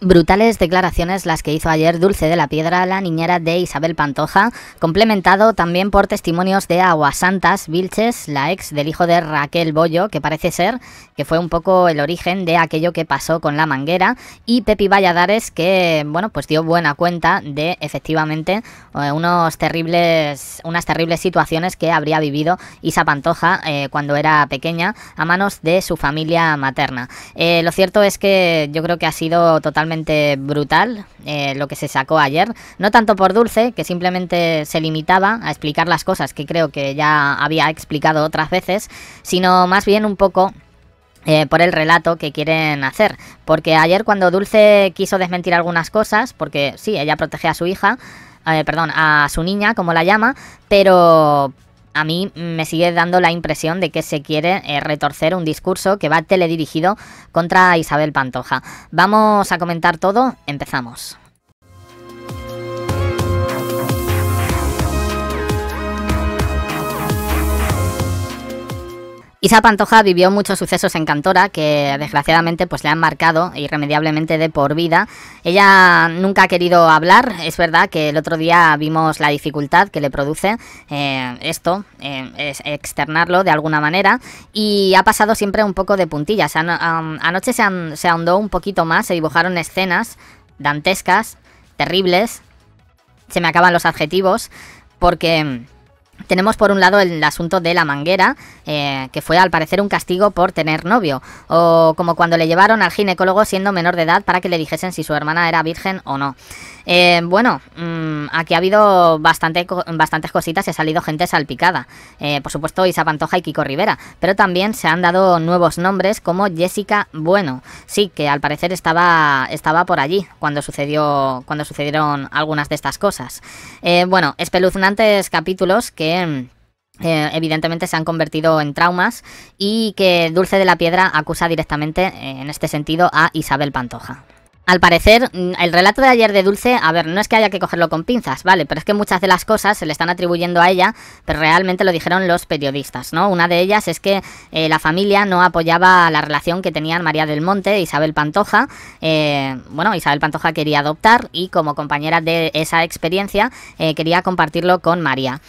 Brutales declaraciones las que hizo ayer Dulce de la Piedra, la niñera de Isabel Pantoja, complementado también por testimonios de Aguasantas Vilches, la ex del hijo de Raquel Bollo, que parece ser que fue un poco el origen de aquello que pasó con la manguera, y Pepi Valladares, que bueno, pues dio buena cuenta de efectivamente unas terribles situaciones que habría vivido Isa Pantoja cuando era pequeña a manos de su familia materna. Lo cierto es que yo creo que ha sido totalmente brutal lo que se sacó ayer, no tanto por Dulce, que simplemente se limitaba a explicar las cosas que creo que ya había explicado otras veces, sino más bien un poco por el relato que quieren hacer, porque ayer cuando Dulce quiso desmentir algunas cosas, porque sí, ella protege a su hija, perdón, a su niña, como la llama, pero a mí me sigue dando la impresión de que se quiere retorcer un discurso que va teledirigido contra Isabel Pantoja. Vamos a comentar todo, empezamos. Isa Pantoja vivió muchos sucesos en Cantora que desgraciadamente pues le han marcado irremediablemente de por vida. Ella nunca ha querido hablar. Es verdad que el otro día vimos la dificultad que le produce esto, es externarlo de alguna manera, y ha pasado siempre un poco de puntillas. Anoche se ahondó un poquito más, se dibujaron escenas dantescas, terribles, se me acaban los adjetivos, porque tenemos por un lado el asunto de la manguera, que fue al parecer un castigo por tener novio, o como cuando le llevaron al ginecólogo siendo menor de edad para que le dijesen si su hermana era virgen o no. Bueno, aquí ha habido bastantes cositas y ha salido gente salpicada. Por supuesto Isa Pantoja y Kiko Rivera, pero también se han dado nuevos nombres como Jessica Bueso, sí, que al parecer estaba por allí cuando sucedieron algunas de estas cosas. Bueno, espeluznantes capítulos que evidentemente se han convertido en traumas y que Dulce de la Piedra acusa directamente en este sentido a Isabel Pantoja. Al parecer, el relato de ayer de Dulce, a ver, no es que haya que cogerlo con pinzas, vale, pero es que muchas de las cosas se le están atribuyendo a ella, pero realmente lo dijeron los periodistas, ¿no? Una de ellas es que la familia no apoyaba la relación que tenían María del Monte e Isabel Pantoja. Bueno, Isabel Pantoja quería adoptar y como compañera de esa experiencia quería compartirlo con María.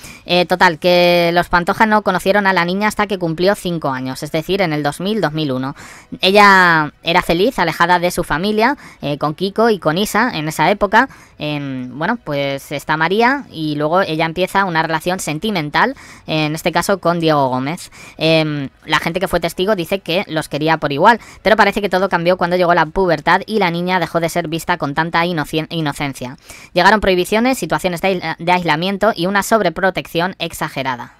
Total, que los Pantoja no conocieron a la niña hasta que cumplió 5 años, es decir, en el 2000-2001. Ella era feliz, alejada de su familia, con Kiko y con Isa en esa época. Bueno, pues está María y luego ella empieza una relación sentimental, en este caso con Diego Gómez. La gente que fue testigo dice que los quería por igual, pero parece que todo cambió cuando llegó la pubertad y la niña dejó de ser vista con tanta inocencia. Llegaron prohibiciones, situaciones de aislamiento y una sobreprotección exagerada.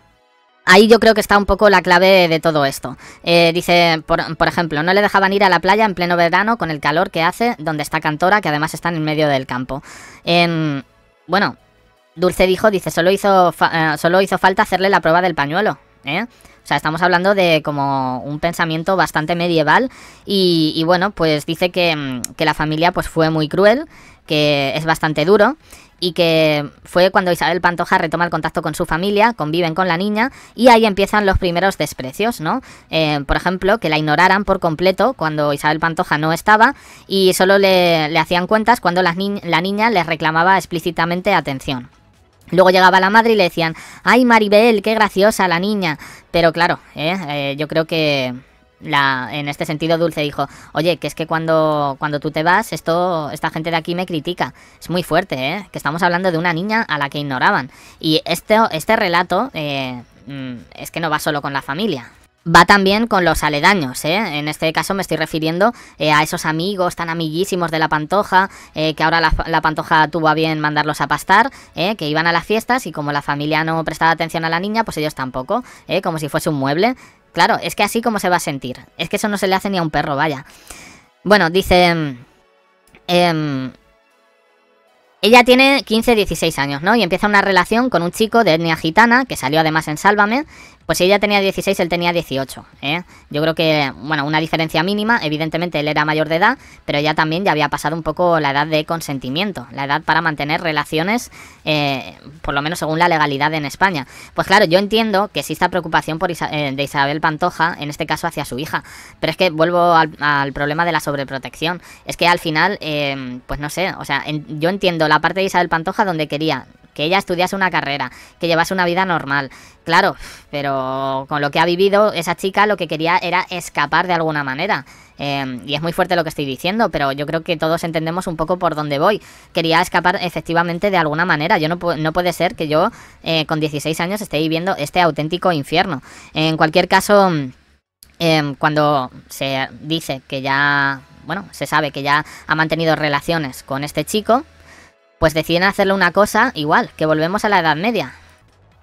Ahí yo creo que está un poco la clave de todo esto. Dice, por ejemplo, no le dejaban ir a la playa en pleno verano con el calor que hace donde está Cantora, que además está en el medio del campo. Bueno, Dulce dice, solo hizo falta hacerle la prueba del pañuelo, ¿eh? O sea, estamos hablando de como un pensamiento bastante medieval y bueno, pues dice que la familia pues fue muy cruel, que es bastante duro, y que fue cuando Isabel Pantoja retoma el contacto con su familia, conviven con la niña y ahí empiezan los primeros desprecios, ¿no? Por ejemplo, que la ignoraran por completo cuando Isabel Pantoja no estaba y solo le hacían cuentas cuando la niña les reclamaba explícitamente atención. Luego llegaba la madre y le decían, ¡ay, Maribel, qué graciosa la niña! Pero claro, yo creo que en este sentido Dulce dijo, oye, que es que cuando tú te vas, esta gente de aquí me critica. Es muy fuerte, ¿eh? Que estamos hablando de una niña a la que ignoraban. Y este relato es que no va solo con la familia. Va también con los aledaños, ¿eh? En este caso me estoy refiriendo a esos amigos tan amiguísimos de la Pantoja, que ahora la Pantoja tuvo a bien mandarlos a pastar, que iban a las fiestas y como la familia no prestaba atención a la niña, pues ellos tampoco, como si fuese un mueble. Claro, es que así como se va a sentir. Es que eso no se le hace ni a un perro, vaya. Bueno, dice Ella tiene 15, 16 años, ¿no? Y empieza una relación con un chico de etnia gitana, que salió además en Sálvame. Pues ella tenía 16, él tenía 18, ¿eh? Yo creo que, bueno, una diferencia mínima. Evidentemente él era mayor de edad, pero ella también ya había pasado un poco la edad de consentimiento, la edad para mantener relaciones, por lo menos según la legalidad en España. Pues claro, yo entiendo que exista preocupación por de Isabel Pantoja, en este caso hacia su hija. Pero es que vuelvo al problema de la sobreprotección. Es que al final, pues no sé, o sea, yo entiendo la parte de Isabel Pantoja donde quería que ella estudiase una carrera, que llevase una vida normal, claro, pero con lo que ha vivido esa chica lo que quería era escapar de alguna manera. Y es muy fuerte lo que estoy diciendo, pero yo creo que todos entendemos un poco por dónde voy. Quería escapar efectivamente de alguna manera. Yo no puede ser que yo con 16 años esté viviendo este auténtico infierno. En cualquier caso, cuando se dice que ya, bueno, se sabe que ya ha mantenido relaciones con este chico, pues deciden hacerle una cosa igual, que volvemos a la Edad Media.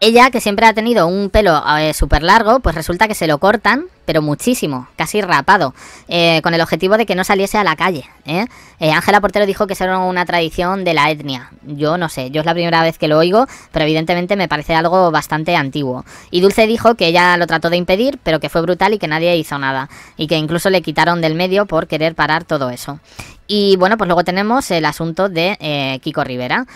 Ella, que siempre ha tenido un pelo súper largo, pues resulta que se lo cortan, pero muchísimo, casi rapado, con el objetivo de que no saliese a la calle, ¿eh? Ángela Portero dijo que eso era una tradición de la etnia. Yo no sé, yo es la primera vez que lo oigo, pero evidentemente me parece algo bastante antiguo. Y Dulce dijo que ella lo trató de impedir, pero que fue brutal y que nadie hizo nada, y que incluso le quitaron del medio por querer parar todo eso. Y bueno, pues luego tenemos el asunto de Kiko Rivera.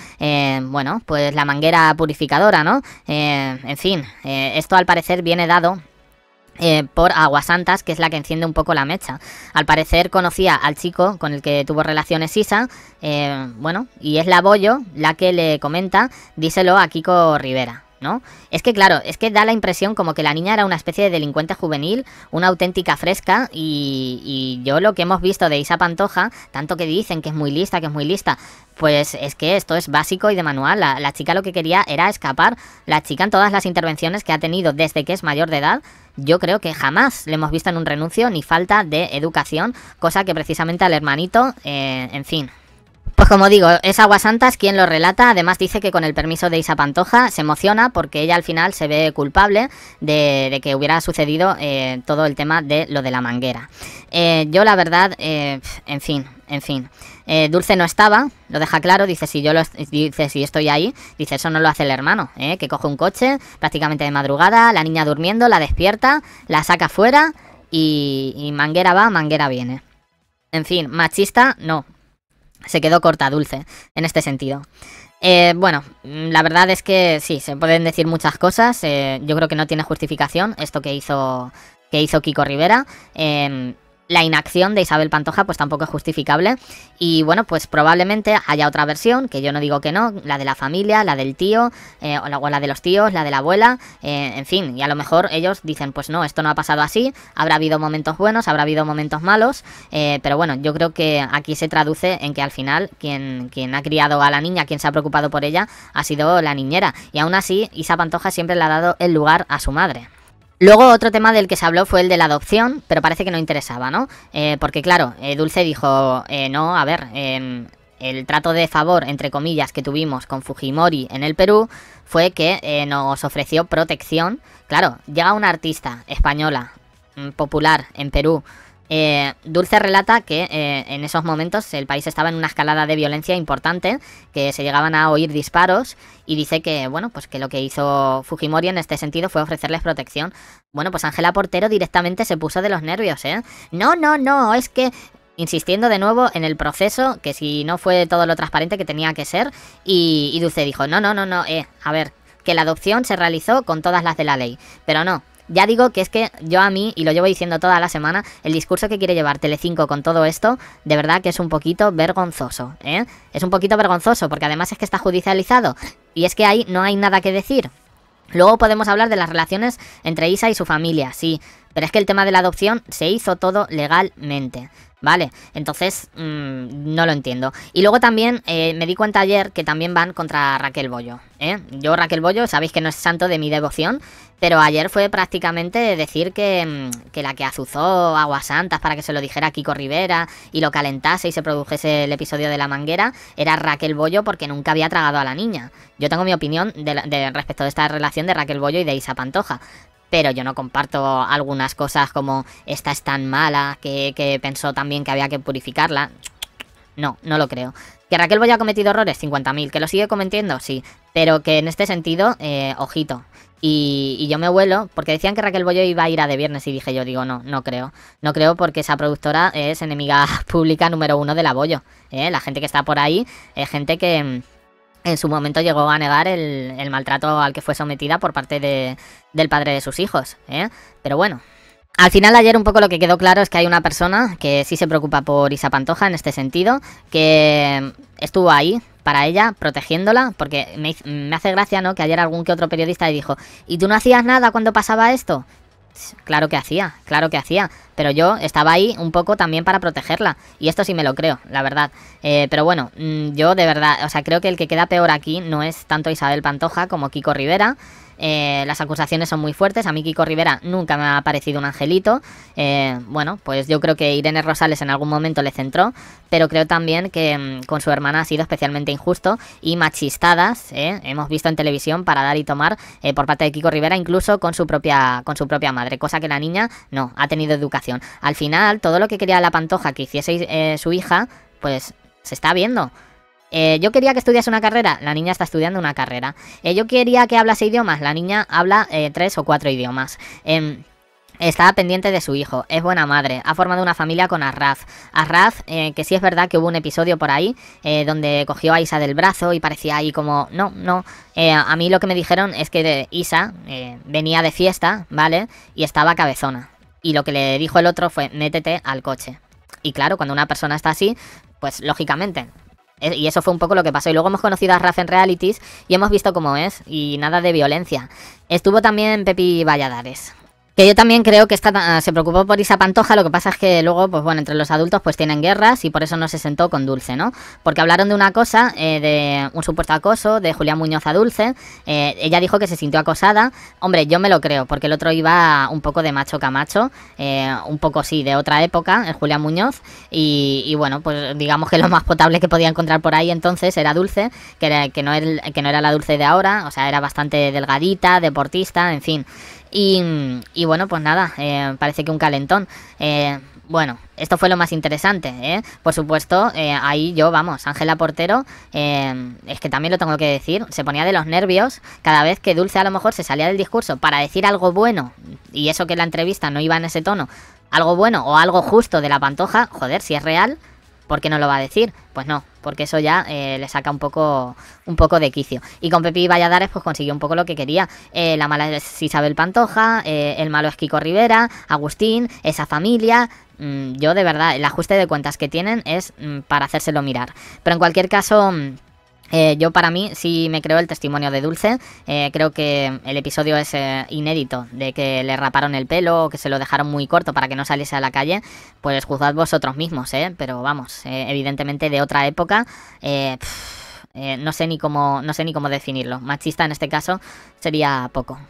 Bueno, pues la manguera purificadora, ¿no? En fin, esto al parecer viene dado por Aguasantas, que es la que enciende un poco la mecha. Al parecer conocía al chico con el que tuvo relaciones Isa, bueno, y es la Bollo la que le comenta, díselo a Kiko Rivera, ¿no? Es que claro, es que da la impresión como que la niña era una especie de delincuente juvenil, una auténtica fresca, y yo lo que hemos visto de Isa Pantoja, tanto que dicen que es muy lista, pues es que esto es básico y de manual. La chica lo que quería era escapar. La chica, en todas las intervenciones que ha tenido desde que es mayor de edad, yo creo que jamás le hemos visto en un renuncio ni falta de educación, cosa que precisamente al hermanito, en fin. Pues como digo, es Aguasantas quien lo relata. Además dice que con el permiso de Isa Pantoja se emociona porque ella al final se ve culpable de que hubiera sucedido todo el tema de lo de la manguera. Yo la verdad, en fin. Dulce no estaba, lo deja claro, dice si estoy ahí, dice eso no lo hace el hermano, que coge un coche prácticamente de madrugada, la niña durmiendo, la despierta, la saca fuera y manguera va, manguera viene. En fin, machista no. Se quedó corta Dulce en este sentido. Bueno, la verdad es que sí, se pueden decir muchas cosas. Yo creo que no tiene justificación esto que hizo Kiko Rivera. La inacción de Isabel Pantoja pues tampoco es justificable. Y bueno, pues probablemente haya otra versión, que yo no digo que no, la de la familia, la del tío, o la de los tíos, la de la abuela, en fin. Y a lo mejor ellos dicen, pues no, esto no ha pasado así, habrá habido momentos buenos, habrá habido momentos malos, pero bueno, yo creo que aquí se traduce en que al final quien ha criado a la niña, quien se ha preocupado por ella, ha sido la niñera. Y aún así, Isa Pantoja siempre le ha dado el lugar a su madre. Luego otro tema del que se habló fue el de la adopción, pero parece que no interesaba, ¿no? Porque claro, Dulce dijo, no, a ver, el trato de favor, entre comillas, que tuvimos con Fujimori en el Perú fue que nos ofreció protección. Claro, llega una artista española popular en Perú. Dulce relata que en esos momentos el país estaba en una escalada de violencia importante, que se llegaban a oír disparos, y dice que, bueno, pues que lo que hizo Fujimori en este sentido fue ofrecerles protección. Bueno, pues Ángela Portero directamente se puso de los nervios, ¿eh? No, es que insistiendo de nuevo en el proceso, que si no fue todo lo transparente que tenía que ser, y Dulce dijo, no, a ver, que la adopción se realizó con todas las de la ley, pero no. Ya digo que es que yo a mí, y lo llevo diciendo toda la semana, el discurso que quiere llevar Telecinco con todo esto, de verdad que es un poquito vergonzoso, ¿eh? Es un poquito vergonzoso, porque además es que está judicializado, y es que ahí no hay nada que decir. Luego podemos hablar de las relaciones entre Isa y su familia, sí, pero es que el tema de la adopción se hizo todo legalmente, ¿vale? Entonces, no lo entiendo. Y luego también me di cuenta ayer que también van contra Raquel Bollo, ¿eh? Yo, Raquel Bollo, sabéis que no es santo de mi devoción, pero ayer fue prácticamente decir que la que azuzó a Aguasantas para que se lo dijera a Kiko Rivera y lo calentase y se produjese el episodio de la manguera era Raquel Bollo, porque nunca había tragado a la niña. Yo tengo mi opinión respecto de esta relación de Raquel Bollo y de Isa Pantoja, pero yo no comparto algunas cosas como esta es tan mala que pensó también que había que purificarla. No, no lo creo. ¿Que Raquel Bollo ha cometido errores? 50.000. ¿Que lo sigue cometiendo? Sí. Pero que en este sentido, ojito. Y yo me vuelo, porque decían que Raquel Bollo iba a ir a De Viernes y dije yo, digo, no, no creo. No creo porque esa productora es enemiga pública número 1 de la Bollo. La gente que está por ahí es gente que en su momento llegó a negar el maltrato al que fue sometida por parte del padre de sus hijos. Pero bueno. Al final ayer un poco lo que quedó claro es que hay una persona que sí se preocupa por Isa Pantoja en este sentido, que estuvo ahí para ella, protegiéndola, porque me hace gracia, ¿no?, que ayer algún que otro periodista le dijo, ¿y tú no hacías nada cuando pasaba esto? Claro que hacía, pero yo estaba ahí un poco también para protegerla, y esto sí me lo creo, la verdad. Pero bueno, yo de verdad, o sea, creo que el que queda peor aquí no es tanto Isabel Pantoja como Kiko Rivera. Las acusaciones son muy fuertes. A mí Kiko Rivera nunca me ha parecido un angelito. Bueno, pues yo creo que Irene Rosales en algún momento le centró, pero creo también que con su hermana ha sido especialmente injusto y machistadas, hemos visto en televisión para dar y tomar por parte de Kiko Rivera, incluso con su propia madre, cosa que la niña no ha tenido educación. Al final, todo lo que quería la Pantoja que hiciese su hija, pues se está viendo. Yo quería que estudiase una carrera, la niña está estudiando una carrera. Yo quería que hablase idiomas, la niña habla 3 o 4 idiomas. Está pendiente de su hijo, es buena madre, ha formado una familia con Asraf. Asraf, que sí es verdad que hubo un episodio por ahí donde cogió a Isa del brazo y parecía ahí como... No. A mí lo que me dijeron es que Isa venía de fiesta, ¿vale? Y estaba cabezona. Y lo que le dijo el otro fue, métete al coche. Y claro, cuando una persona está así, pues lógicamente... Y eso fue un poco lo que pasó. Y luego hemos conocido a Asraf en realities y hemos visto cómo es. Y nada de violencia. Estuvo también Pepi Valladares. Que yo también creo que se preocupó por Isa Pantoja. Lo que pasa es que luego, pues bueno, entre los adultos pues tienen guerras y por eso no se sentó con Dulce, ¿no? Porque hablaron de una cosa, de un supuesto acoso de Julián Muñoz a Dulce. Ella dijo que se sintió acosada. Hombre, yo me lo creo, porque el otro iba un poco de macho camacho, un poco sí, de otra época, el Julián Muñoz. Y bueno, pues digamos que lo más potable que podía encontrar por ahí entonces era Dulce, que no era la Dulce de ahora. O sea, era bastante delgadita, deportista, en fin. Y bueno, pues nada, parece que un calentón. Bueno, esto fue lo más interesante, Por supuesto, ahí yo, vamos, Ángela Portero, es que también lo tengo que decir, se ponía de los nervios cada vez que Dulce a lo mejor se salía del discurso para decir algo bueno, y eso que la entrevista no iba en ese tono, algo bueno o algo justo de la Pantoja, joder, si es real... ¿Por qué no lo va a decir? Pues no, porque eso ya le saca un poco de quicio. Y con Pepi Valladares pues consiguió un poco lo que quería. La mala es Isabel Pantoja, el malo es Kiko Rivera, Agustín, esa familia... yo de verdad, el ajuste de cuentas que tienen es para hacérselo mirar. Pero en cualquier caso... yo para mí sí me creo el testimonio de Dulce, creo que el episodio es inédito, de que le raparon el pelo o que se lo dejaron muy corto para que no saliese a la calle, pues juzgad vosotros mismos, pero vamos, evidentemente de otra época, no sé ni cómo definirlo, machista en este caso sería poco.